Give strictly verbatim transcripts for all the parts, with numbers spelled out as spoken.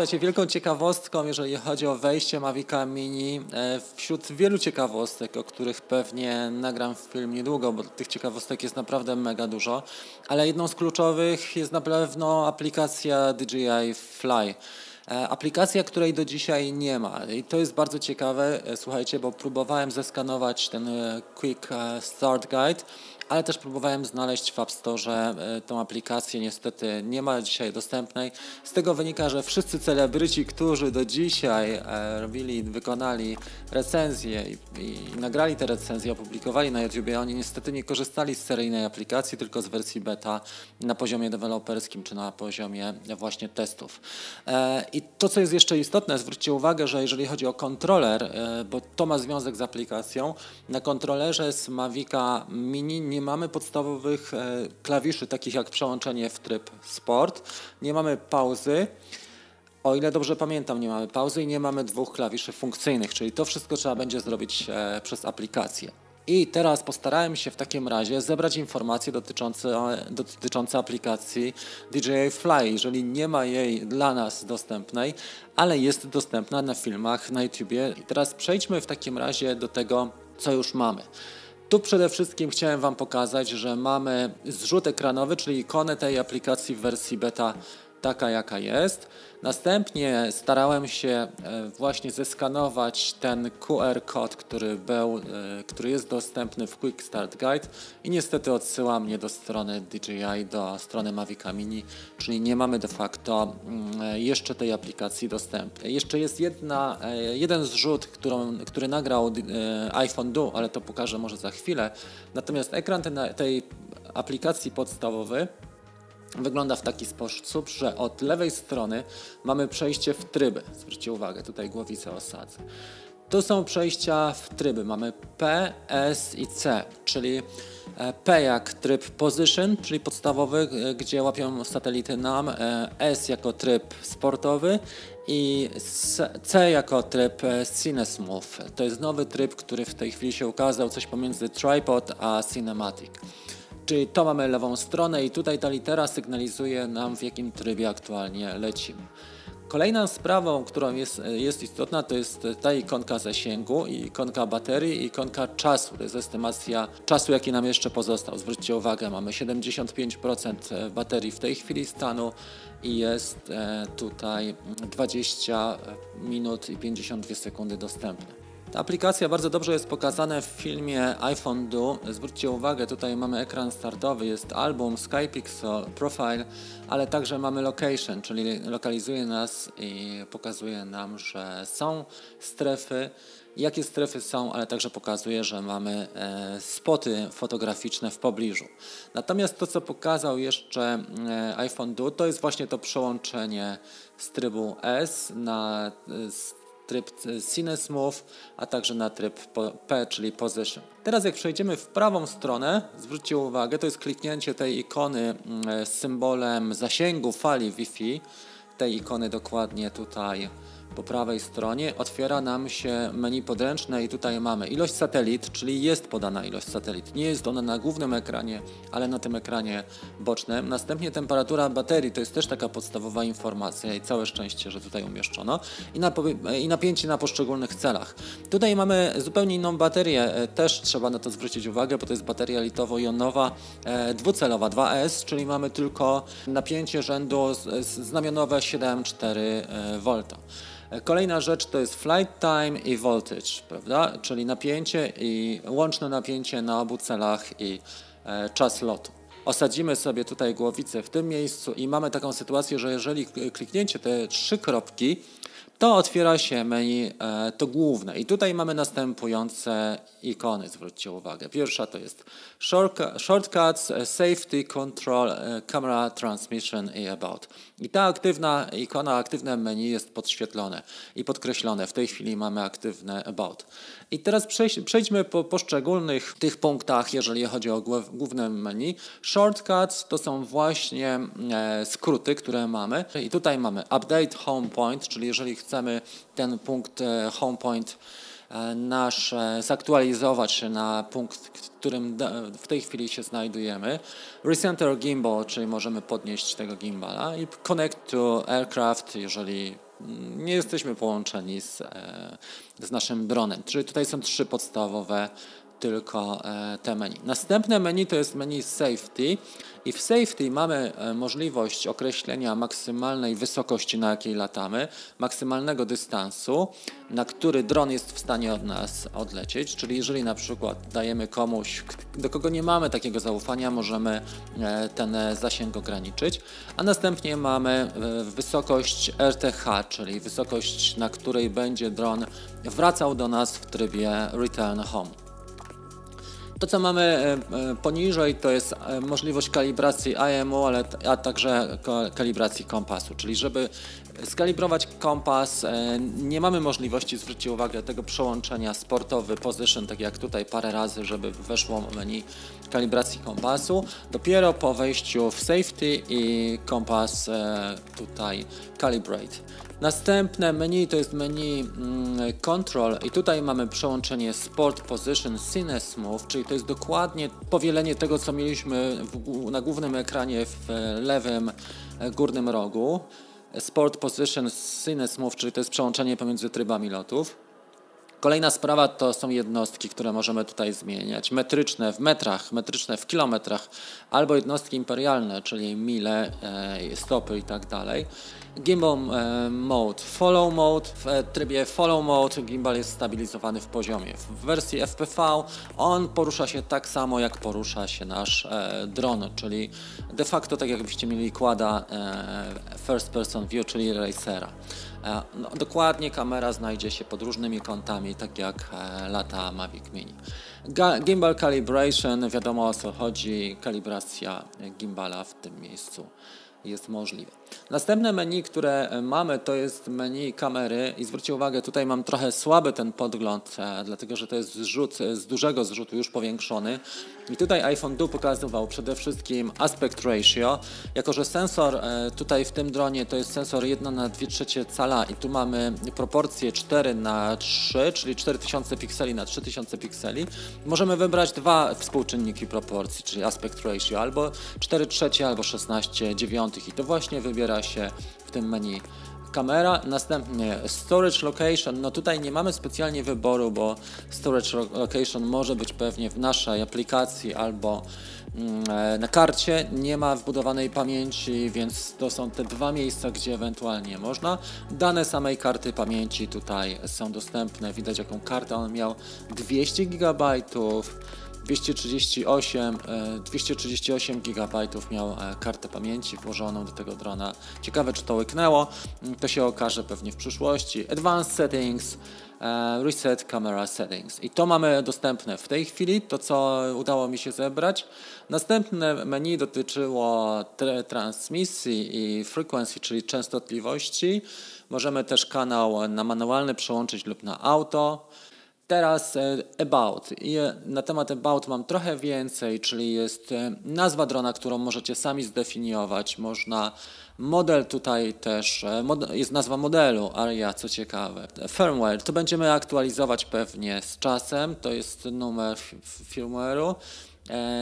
Słuchajcie, wielką ciekawostką, jeżeli chodzi o wejście Mavica Mini, wśród wielu ciekawostek, o których pewnie nagram film niedługo, bo tych ciekawostek jest naprawdę mega dużo, ale jedną z kluczowych jest na pewno aplikacja D J I Fly. Aplikacja, której do dzisiaj nie ma i to jest bardzo ciekawe, słuchajcie, bo próbowałem zeskanować ten Quick Start Guide, ale też próbowałem znaleźć w App Store tą aplikację, niestety nie ma dzisiaj dostępnej. Z tego wynika, że wszyscy celebryci, którzy do dzisiaj robili, wykonali recenzje i, i nagrali te recenzje, opublikowali na YouTubie, oni niestety nie korzystali z seryjnej aplikacji, tylko z wersji beta na poziomie deweloperskim czy na poziomie właśnie testów. I to, co jest jeszcze istotne, zwróćcie uwagę, że jeżeli chodzi o kontroler, bo to ma związek z aplikacją, na kontrolerze z Mavica Mini nie mamy podstawowych klawiszy, takich jak przełączenie w tryb sport, nie mamy pauzy, o ile dobrze pamiętam, nie mamy pauzy i nie mamy dwóch klawiszy funkcyjnych, czyli to wszystko trzeba będzie zrobić przez aplikację. I teraz postarałem się w takim razie zebrać informacje dotyczące, dotyczące aplikacji D J I Fly, jeżeli nie ma jej dla nas dostępnej, ale jest dostępna na filmach na YouTubie. I teraz przejdźmy w takim razie do tego, co już mamy. Tu przede wszystkim chciałem Wam pokazać, że mamy zrzut ekranowy, czyli ikonę tej aplikacji w wersji beta, taka jaka jest. Następnie starałem się właśnie zeskanować ten Q R kod, który był, który jest dostępny w Quick Start Guide i niestety odsyła mnie do strony D J I, do strony Mavica Mini, czyli nie mamy de facto jeszcze tej aplikacji dostępnej. Jeszcze jest jedna, jeden zrzut, którą, który nagrał iPhone D U, ale to pokażę może za chwilę. Natomiast ekran tej, tej aplikacji podstawowy wygląda w taki sposób, że od lewej strony mamy przejście w tryby. Zwróćcie uwagę, tutaj głowicę osadzę. Tu są przejścia w tryby. Mamy P, S i C, czyli P jak tryb position, czyli podstawowy, gdzie łapią satelity nam, S jako tryb sportowy i C jako tryb CineSmooth. To jest nowy tryb, który w tej chwili się ukazał, coś pomiędzy tripod a cinematic. Czyli to mamy lewą stronę i tutaj ta litera sygnalizuje nam, w jakim trybie aktualnie lecimy. Kolejną sprawą, którą jest, jest istotna, to jest ta ikonka zasięgu, i ikonka baterii i ikonka czasu. To jest estymacja czasu, jaki nam jeszcze pozostał. Zwróćcie uwagę, mamy siedemdziesiąt pięć procent baterii w tej chwili stanu i jest tutaj dwadzieścia minut i pięćdziesiąt dwie sekundy dostępne. Ta aplikacja bardzo dobrze jest pokazana w filmie iPhone D U. Zwróćcie uwagę, tutaj mamy ekran startowy, jest album, Sky Pixel, profile, ale także mamy location, czyli lokalizuje nas i pokazuje nam, że są strefy, jakie strefy są, ale także pokazuje, że mamy spoty fotograficzne w pobliżu. Natomiast to, co pokazał jeszcze iPhone D U, to jest właśnie to przełączenie z trybu S na z tryb CineSmooth, a także na tryb P, czyli Position. Teraz jak przejdziemy w prawą stronę, zwróćcie uwagę, to jest kliknięcie tej ikony z symbolem zasięgu fali Wi-Fi, tej ikony dokładnie tutaj po prawej stronie, otwiera nam się menu podręczne i tutaj mamy ilość satelit, czyli jest podana ilość satelit. Nie jest ona na głównym ekranie, ale na tym ekranie bocznym. Następnie temperatura baterii, to jest też taka podstawowa informacja i całe szczęście, że tutaj umieszczono. I, napo- i napięcie na poszczególnych celach. Tutaj mamy zupełnie inną baterię, też trzeba na to zwrócić uwagę, bo to jest bateria litowo-jonowa e, dwucelowa dwa S, czyli mamy tylko napięcie rzędu z, z, znamionowe siedem przecinek cztery wolta. Kolejna rzecz to jest flight time i voltage, prawda? Czyli napięcie i łączne napięcie na obu celach i e, czas lotu. Osadzimy sobie tutaj głowicę w tym miejscu i mamy taką sytuację, że jeżeli klikniecie te trzy kropki, to otwiera się menu e, to główne i tutaj mamy następujące ikony, zwróćcie uwagę. Pierwsza to jest shortcuts, safety, control, camera, transmission i about. I ta aktywna ikona, aktywne menu jest podświetlone i podkreślone. W tej chwili mamy aktywne about. I teraz przejdź, przejdźmy po poszczególnych tych punktach, jeżeli chodzi o główne menu. Shortcuts to są właśnie e, skróty, które mamy. I tutaj mamy update home point, czyli jeżeli chcemy ten punkt e, home point e, nasz e, zaktualizować na punkt, w którym w tej chwili się znajdujemy. Recenter gimbal, czyli możemy podnieść tego gimbala i connect to aircraft, jeżeli nie jesteśmy połączeni z, z naszym dronem. Czyli tutaj są trzy podstawowe tylko te menu. Następne menu to jest menu Safety i w Safety mamy możliwość określenia maksymalnej wysokości, na jakiej latamy, maksymalnego dystansu, na który dron jest w stanie od nas odlecieć, czyli jeżeli na przykład dajemy komuś, do kogo nie mamy takiego zaufania, możemy ten zasięg ograniczyć, a następnie mamy wysokość R T H, czyli wysokość, na której będzie dron wracał do nas w trybie Return Home. To, co mamy poniżej, to jest możliwość kalibracji I M U, ale a także kalibracji kompasu, czyli żeby skalibrować kompas nie mamy możliwości, zwróćcie uwagę, tego przełączenia sportowy position, tak jak tutaj parę razy, żeby weszło menu kalibracji kompasu. Dopiero po wejściu w safety i kompas tutaj calibrate. Następne menu to jest menu Control i tutaj mamy przełączenie Sport Position Cine Smooth, czyli to jest dokładnie powielenie tego, co mieliśmy w, na głównym ekranie w lewym górnym rogu. Sport Position Cine Smooth, czyli to jest przełączenie pomiędzy trybami lotów. Kolejna sprawa to są jednostki, które możemy tutaj zmieniać. Metryczne w metrach, metryczne w kilometrach, albo jednostki imperialne, czyli mile, stopy i tak dalej. Gimbal Mode, Follow Mode. W trybie Follow Mode gimbal jest stabilizowany w poziomie. W wersji F P V on porusza się tak samo, jak porusza się nasz e, dron, czyli de facto tak jakbyście mieli quada e, First Person View, czyli racera. E, no, dokładnie kamera znajdzie się pod różnymi kątami, tak jak e, lata Mavic Mini. Ga gimbal Calibration, wiadomo o co chodzi, kalibracja gimbala w tym miejscu jest możliwe. Następne menu, które mamy, to jest menu kamery i zwróćcie uwagę, tutaj mam trochę słaby ten podgląd, dlatego że to jest zrzut z dużego zrzutu już powiększony i tutaj iPhone D U pokazywał przede wszystkim aspect ratio, jako że sensor tutaj w tym dronie to jest sensor jeden na dwie trzecie cala i tu mamy proporcje cztery na trzy, czyli cztery tysiące pikseli na trzy tysiące pikseli. Możemy wybrać dwa współczynniki proporcji, czyli aspect ratio, albo cztery trzecie, albo szesnaście dziewięć. I to właśnie wybiera się w tym menu kamera. Następnie storage location, no tutaj nie mamy specjalnie wyboru, bo storage location może być pewnie w naszej aplikacji albo na karcie, nie ma wbudowanej pamięci, więc to są te dwa miejsca, gdzie ewentualnie można. Dane samej karty pamięci tutaj są dostępne, widać jaką kartę on miał, dwieście gigabajtów. dwieście trzydzieści osiem, dwieście trzydzieści osiem gigabajtów miał kartę pamięci włożoną do tego drona. Ciekawe, czy to łyknęło, to się okaże pewnie w przyszłości. Advanced Settings, Reset Camera Settings i to mamy dostępne w tej chwili, to co udało mi się zebrać. Następne menu dotyczyło transmisji i frequency, czyli częstotliwości. Możemy też kanał na manualny przełączyć lub na auto. Teraz About. I na temat About mam trochę więcej, czyli jest nazwa drona, którą możecie sami zdefiniować. Można model tutaj też, jest nazwa modelu, aria, co ciekawe. Firmware, to będziemy aktualizować pewnie z czasem, to jest numer firmware'u.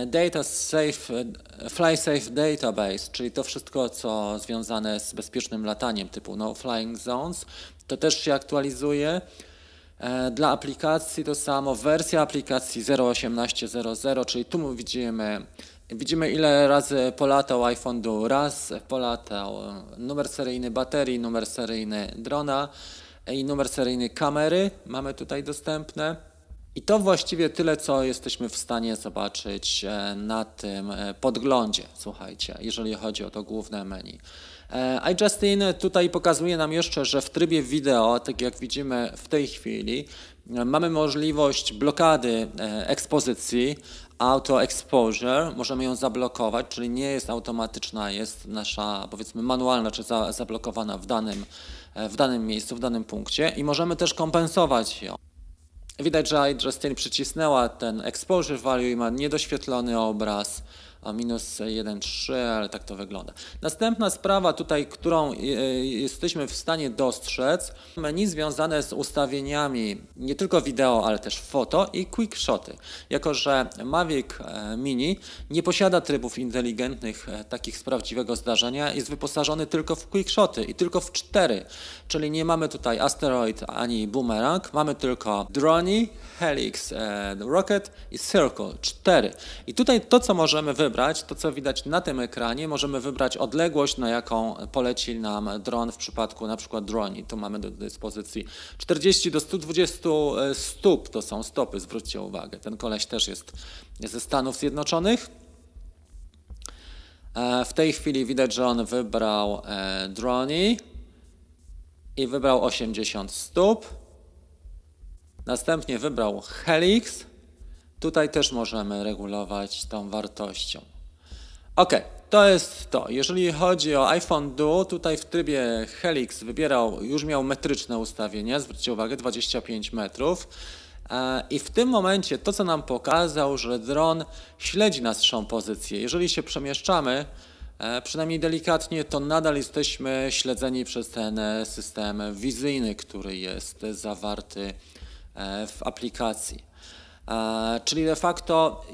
Data safe, Fly Safe Database, czyli to wszystko, co związane z bezpiecznym lataniem typu No Flying Zones, to też się aktualizuje. Dla aplikacji to samo, wersja aplikacji zero osiemnaście zero zero, czyli tu widzimy, widzimy ile razy polatał iPhone D U, raz polatał, numer seryjny baterii, numer seryjny drona i numer seryjny kamery mamy tutaj dostępne. I to właściwie tyle, co jesteśmy w stanie zobaczyć na tym podglądzie, słuchajcie, jeżeli chodzi o to główne menu. iJustine tutaj pokazuje nam jeszcze, że w trybie wideo, tak jak widzimy w tej chwili, mamy możliwość blokady ekspozycji, auto exposure, możemy ją zablokować, czyli nie jest automatyczna, jest nasza powiedzmy manualna czy za, zablokowana w danym, w danym miejscu, w danym punkcie i możemy też kompensować ją. Widać, że iJustine przycisnęła ten exposure value i ma niedoświetlony obraz. o minus jeden przecinek trzy, ale tak to wygląda. Następna sprawa tutaj, którą jesteśmy w stanie dostrzec, menu związane z ustawieniami nie tylko wideo, ale też foto i quick shoty. Jako że Mavic Mini nie posiada trybów inteligentnych takich z prawdziwego zdarzenia, jest wyposażony tylko w quick shoty i tylko w cztery, czyli nie mamy tutaj asteroid ani boomerang, mamy tylko drone, helix, rocket i circle, cztery. I tutaj to, co możemy wybrać, to co widać na tym ekranie, możemy wybrać odległość, na jaką poleci nam dron w przypadku na przykład droni. Tu mamy do dyspozycji czterdzieści do stu dwudziestu stóp, to są stopy, zwróćcie uwagę. Ten koleś też jest ze Stanów Zjednoczonych. W tej chwili widać, że on wybrał droni i wybrał osiemdziesiąt stóp. Następnie wybrał helix. Tutaj też możemy regulować tą wartością. OK, to jest to. Jeżeli chodzi o iPhone D U O, tutaj w trybie Helix wybierał, już miał metryczne ustawienia, zwróćcie uwagę, dwadzieścia pięć metrów. I w tym momencie to, co nam pokazał, że dron śledzi naszą pozycję. Jeżeli się przemieszczamy, przynajmniej delikatnie, to nadal jesteśmy śledzeni przez ten system wizyjny, który jest zawarty w aplikacji. Czyli de facto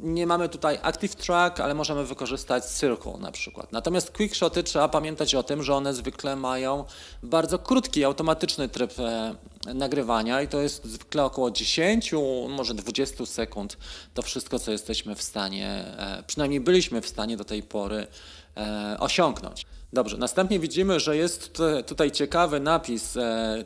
nie mamy tutaj Active Track, ale możemy wykorzystać Circle na przykład. Natomiast Quick Shoty trzeba pamiętać o tym, że one zwykle mają bardzo krótki, automatyczny tryb nagrywania i to jest zwykle około dziesięć, może dwadzieścia sekund. To wszystko, co jesteśmy w stanie, przynajmniej byliśmy w stanie do tej pory osiągnąć. Dobrze, następnie widzimy, że jest tutaj ciekawy napis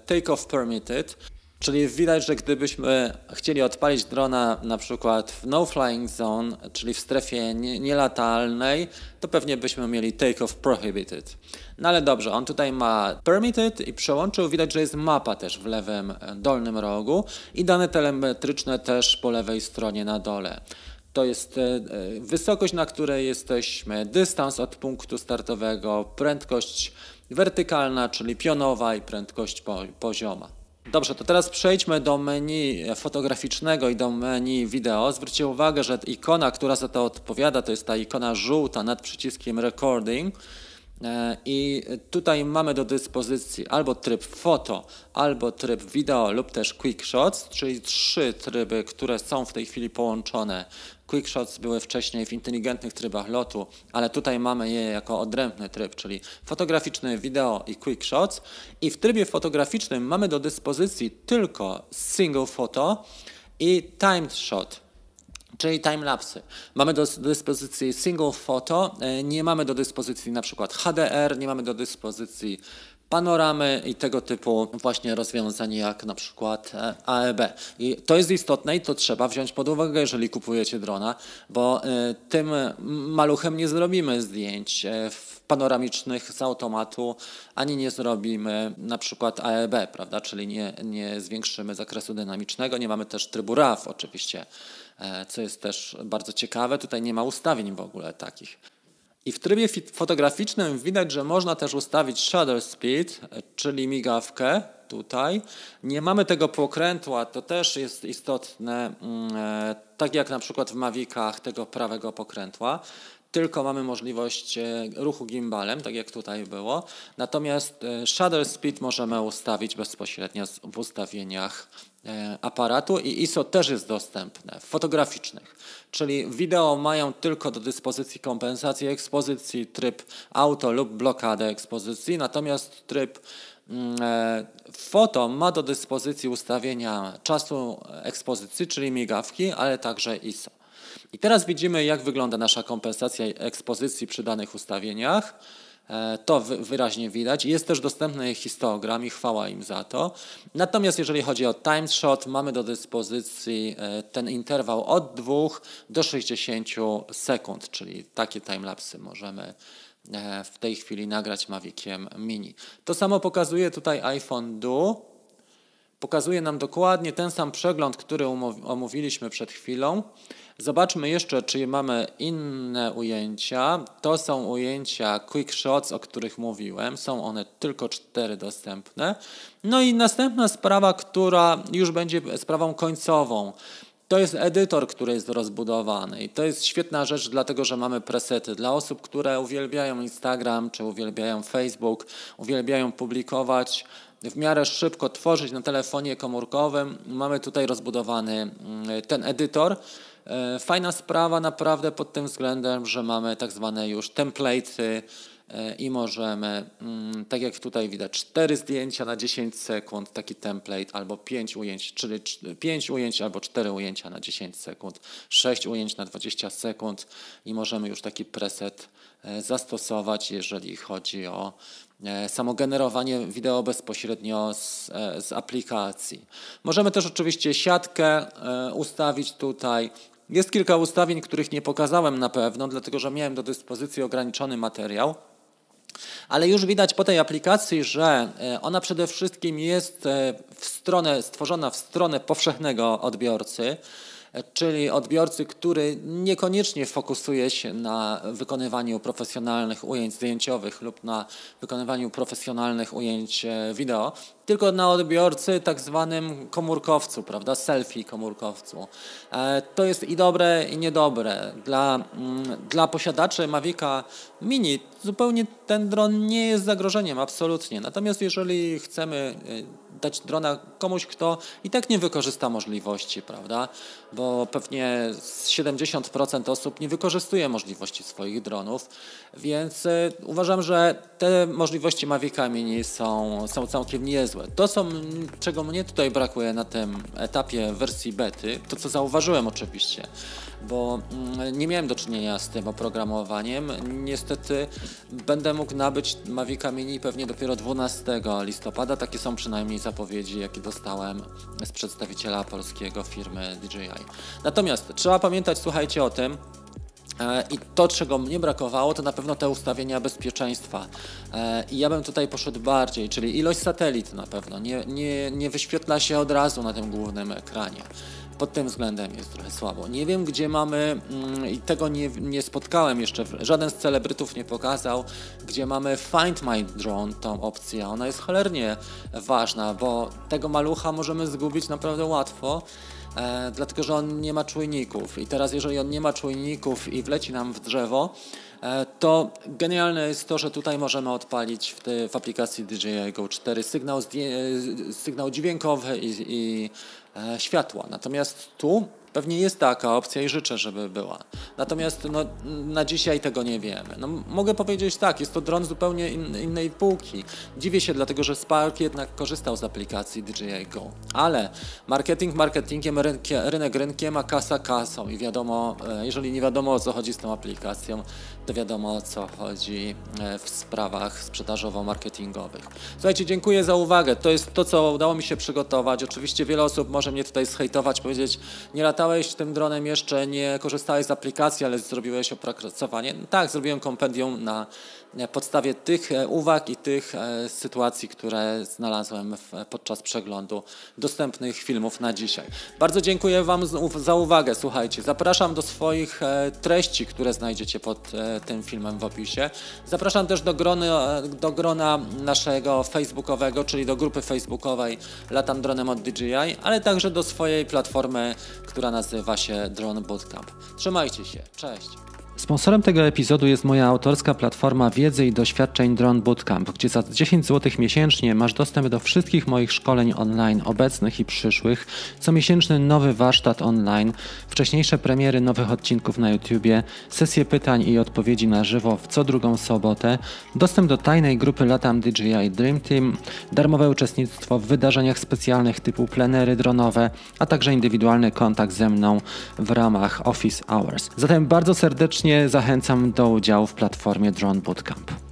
Take Off Permitted. Czyli widać, że gdybyśmy chcieli odpalić drona na przykład w no flying zone, czyli w strefie nielatalnej, to pewnie byśmy mieli take off prohibited. No ale dobrze, on tutaj ma permitted i przełączył, widać, że jest mapa też w lewym dolnym rogu i dane telemetryczne też po lewej stronie na dole. To jest wysokość, na której jesteśmy, dystans od punktu startowego, prędkość wertykalna, czyli pionowa i prędkość pozioma. Dobrze, to teraz przejdźmy do menu fotograficznego i do menu wideo. Zwróćcie uwagę, że ikona, która za to odpowiada, to jest ta ikona żółta nad przyciskiem recording. I tutaj mamy do dyspozycji albo tryb foto, albo tryb wideo lub też quick shots, czyli trzy tryby, które są w tej chwili połączone. Quick shots były wcześniej w inteligentnych trybach lotu, ale tutaj mamy je jako odrębny tryb, czyli fotograficzny, wideo i quick shots. I w trybie fotograficznym mamy do dyspozycji tylko single photo i timed shot, czyli timelapsy. Mamy do dyspozycji single photo, nie mamy do dyspozycji na przykład H D R, nie mamy do dyspozycji panoramy i tego typu właśnie rozwiązania jak na przykład A E B. I to jest istotne i to trzeba wziąć pod uwagę, jeżeli kupujecie drona, bo tym maluchem nie zrobimy zdjęć panoramicznych z automatu, ani nie zrobimy na przykład A E B, prawda? Czyli nie, nie zwiększymy zakresu dynamicznego, nie mamy też trybu R A W oczywiście, co jest też bardzo ciekawe, tutaj nie ma ustawień w ogóle takich. I w trybie fotograficznym widać, że można też ustawić shutter speed, czyli migawkę tutaj. Nie mamy tego pokrętła, to też jest istotne, tak jak na przykład w Mavicach tego prawego pokrętła, tylko mamy możliwość ruchu gimbalem, tak jak tutaj było. Natomiast shutter speed możemy ustawić bezpośrednio w ustawieniach aparatu i I S O też jest dostępne w fotograficznych, czyli wideo mają tylko do dyspozycji kompensację ekspozycji, tryb auto lub blokadę ekspozycji, natomiast tryb foto ma do dyspozycji ustawienia czasu ekspozycji, czyli migawki, ale także I S O. I teraz widzimy, jak wygląda nasza kompensacja ekspozycji przy danych ustawieniach. To wyraźnie widać. Jest też dostępny histogram i chwała im za to. Natomiast jeżeli chodzi o time shot, mamy do dyspozycji ten interwał od dwóch do sześćdziesięciu sekund, czyli takie timelapsy możemy w tej chwili nagrać Maviciem Mini. To samo pokazuje tutaj iPhone D U O. Pokazuje nam dokładnie ten sam przegląd, który omówiliśmy przed chwilą. Zobaczmy jeszcze, czy mamy inne ujęcia. To są ujęcia quick shots, o których mówiłem. Są one tylko cztery dostępne. No i następna sprawa, która już będzie sprawą końcową. To jest edytor, który jest rozbudowany i to jest świetna rzecz, dlatego że mamy presety dla osób, które uwielbiają Instagram czy uwielbiają Facebook, uwielbiają publikować, w miarę szybko tworzyć na telefonie komórkowym. Mamy tutaj rozbudowany ten edytor. Fajna sprawa naprawdę pod tym względem, że mamy tak zwane już template'y i możemy, tak jak tutaj widać, cztery zdjęcia na dziesięć sekund, taki template, albo pięć ujęć, czyli pięć ujęć albo cztery ujęcia na dziesięć sekund, sześć ujęć na dwadzieścia sekund i możemy już taki preset zastosować, jeżeli chodzi o samo generowanie wideo bezpośrednio z, z aplikacji. Możemy też oczywiście siatkę ustawić tutaj. Jest kilka ustawień, których nie pokazałem na pewno, dlatego że miałem do dyspozycji ograniczony materiał. Ale już widać po tej aplikacji, że ona przede wszystkim jest w stronę, stworzona w stronę powszechnego odbiorcy, czyli odbiorcy, który niekoniecznie fokusuje się na wykonywaniu profesjonalnych ujęć zdjęciowych lub na wykonywaniu profesjonalnych ujęć wideo, tylko na odbiorcy tak zwanym komórkowcu, prawda, selfie komórkowcu. To jest i dobre, i niedobre. Dla, dla posiadaczy Mavica Mini zupełnie ten dron nie jest zagrożeniem, absolutnie. Natomiast jeżeli chcemy dać drona komuś, kto i tak nie wykorzysta możliwości, prawda, bo pewnie siedemdziesiąt procent osób nie wykorzystuje możliwości swoich dronów, więc uważam, że te możliwości Mavica Mini są, są całkiem niezłe. To, co, czego mnie tutaj brakuje na tym etapie wersji bety, to co zauważyłem oczywiście, bo nie miałem do czynienia z tym oprogramowaniem. Niestety będę mógł nabyć Mavica Mini pewnie dopiero dwunastego listopada. Takie są przynajmniej zapowiedzi, jakie dostałem z przedstawiciela polskiego firmy D J I. Natomiast trzeba pamiętać, słuchajcie, o tym, i to, czego mnie brakowało, to na pewno te ustawienia bezpieczeństwa. I ja bym tutaj poszedł bardziej, czyli ilość satelit na pewno nie, nie, nie wyświetla się od razu na tym głównym ekranie. Pod tym względem jest trochę słabo. Nie wiem, gdzie mamy, i tego nie, nie spotkałem jeszcze, żaden z celebrytów nie pokazał, gdzie mamy Find My Drone, tą opcję. Ona jest cholernie ważna, bo tego malucha możemy zgubić naprawdę łatwo. E, dlatego, że on nie ma czujników i teraz jeżeli on nie ma czujników i wleci nam w drzewo, e, to genialne jest to, że tutaj możemy odpalić w, te, w aplikacji D J I GO cztery sygnał, sygnał dźwiękowy i, i e, światła. Natomiast tu pewnie jest taka opcja i życzę, żeby była. Natomiast no, na dzisiaj tego nie wiemy. No, mogę powiedzieć tak, jest to dron zupełnie in, innej półki. Dziwię się, dlatego że Spark jednak korzystał z aplikacji D J I GO. Ale marketing marketingiem, rynkie, rynek rynkiem, a kasa kasą. I wiadomo, jeżeli nie wiadomo, o co chodzi z tą aplikacją, to wiadomo, o co chodzi w sprawach sprzedażowo-marketingowych. Słuchajcie, dziękuję za uwagę. To jest to, co udało mi się przygotować. Oczywiście wiele osób może mnie tutaj zhejtować, powiedzieć, nie latałem tym dronem jeszcze, nie korzystałeś z aplikacji, ale zrobiłeś opracowanie. Tak, zrobiłem kompendium na podstawie tych uwag i tych sytuacji, które znalazłem podczas przeglądu dostępnych filmów na dzisiaj. Bardzo dziękuję Wam za uwagę. Słuchajcie, zapraszam do swoich treści, które znajdziecie pod tym filmem w opisie. Zapraszam też do grona, do grona naszego facebookowego, czyli do grupy facebookowej Latam Dronem od D J I, ale także do swojej platformy, która nazywa się Drone Bootcamp. Trzymajcie się, cześć! Sponsorem tego epizodu jest moja autorska platforma wiedzy i doświadczeń Drone Bootcamp, gdzie za dziesięć złotych miesięcznie masz dostęp do wszystkich moich szkoleń online obecnych i przyszłych, comiesięczny nowy warsztat online, wcześniejsze premiery nowych odcinków na YouTubie, sesje pytań i odpowiedzi na żywo w co drugą sobotę, dostęp do tajnej grupy Latam D J I Dream Team, darmowe uczestnictwo w wydarzeniach specjalnych typu plenery dronowe, a także indywidualny kontakt ze mną w ramach Office Hours. Zatem bardzo serdecznie zachęcam do udziału w platformie Drone Bootcamp.